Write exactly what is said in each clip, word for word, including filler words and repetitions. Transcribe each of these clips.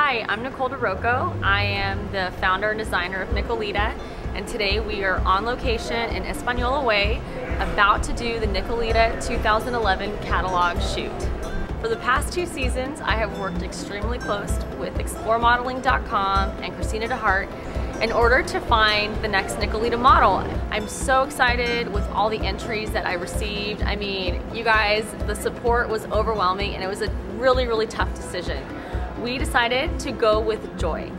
Hi, I'm Nicole Di Rocco. I am the founder and designer of Nicolita, and today we are on location in Española Way, about to do the Nicolita two thousand eleven catalog shoot. For the past two seasons, I have worked extremely close with explore modeling dot com and Cristina DeHart in order to find the next Nicolita model. I'm so excited with all the entries that I received. I mean, you guys, the support was overwhelming, and it was a really, really tough decision. We decided to go with Joy.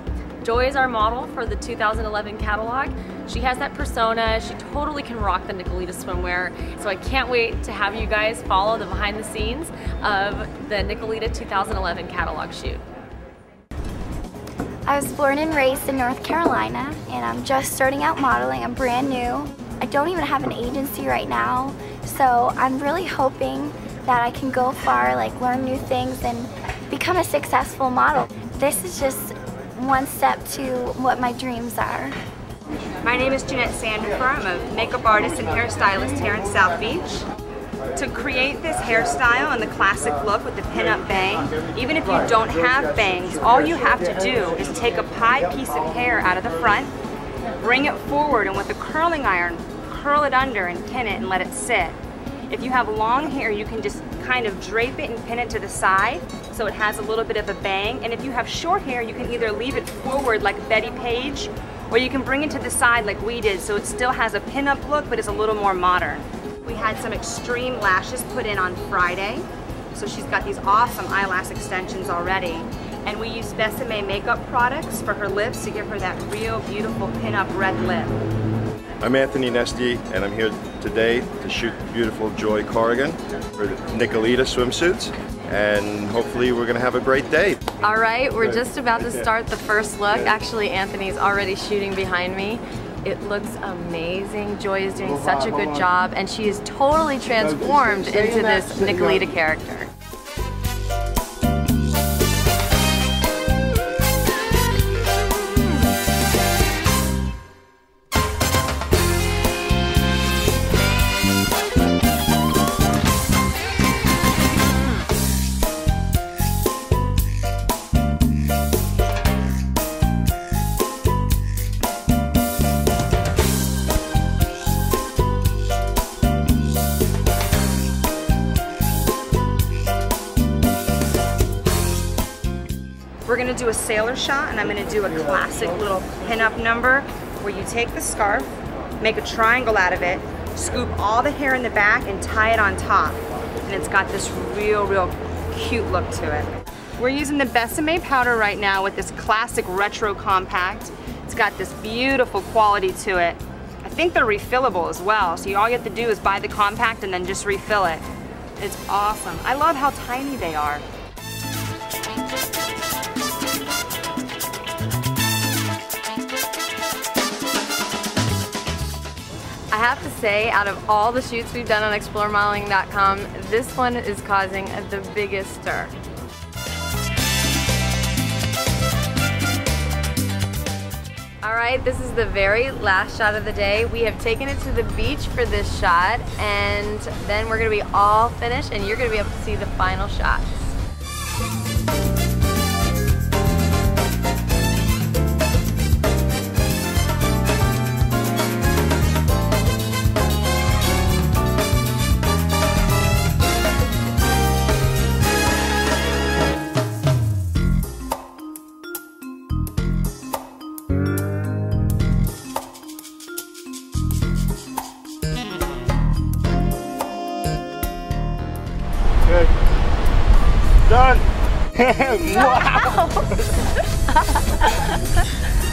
Joy is our model for the two thousand eleven catalog. She has that persona. She totally can rock the Nicolita swimwear. So I can't wait to have you guys follow the behind the scenes of the Nicolita two thousand eleven catalog shoot. I was born and raised in North Carolina, and I'm just starting out modeling. I'm brand new. I don't even have an agency right now, so I'm really hoping that I can go far, like learn new things and become a successful model. This is just one step to what my dreams are. My name is Jeanette Sandifer. I'm a makeup artist and hairstylist here in South Beach. To create this hairstyle and the classic look with the pin-up bang, even if you don't have bangs, all you have to do is take a pie piece of hair out of the front, bring it forward, and with a curling iron, curl it under and pin it and let it sit. If you have long hair, you can just kind of drape it and pin it to the side so it has a little bit of a bang. And if you have short hair, you can either leave it forward like Betty Page, or you can bring it to the side like we did, so it still has a pin-up look, but it's a little more modern. We had some extreme lashes put in on Friday, so she's got these awesome eyelash extensions already. And we use Besame makeup products for her lips to give her that real beautiful pin-up red lip. I'm Anthony Neste, and I'm here today to shoot beautiful Joy Corrigan for the Nicolita swimsuits, and hopefully we're gonna have a great day. All right, we're just about to start the first look. Actually, Anthony's already shooting behind me. It looks amazing. Joy is doing such a good job, and she is totally transformed into this Nicolita character. We're gonna do a sailor shot, and I'm gonna do a classic little pin-up number where you take the scarf, make a triangle out of it, scoop all the hair in the back and tie it on top. And it's got this real, real cute look to it. We're using the Besame powder right now with this classic retro compact. It's got this beautiful quality to it. I think they're refillable as well, so you all you have to do is buy the compact and then just refill it. It's awesome. I love how tiny they are. I have to say, out of all the shoots we've done on explore modeling dot com, this one is causing the biggest stir. All right, this is the very last shot of the day. We have taken it to the beach for this shot, and then we're gonna be all finished, and you're gonna be able to see the final shots. Done! Wow!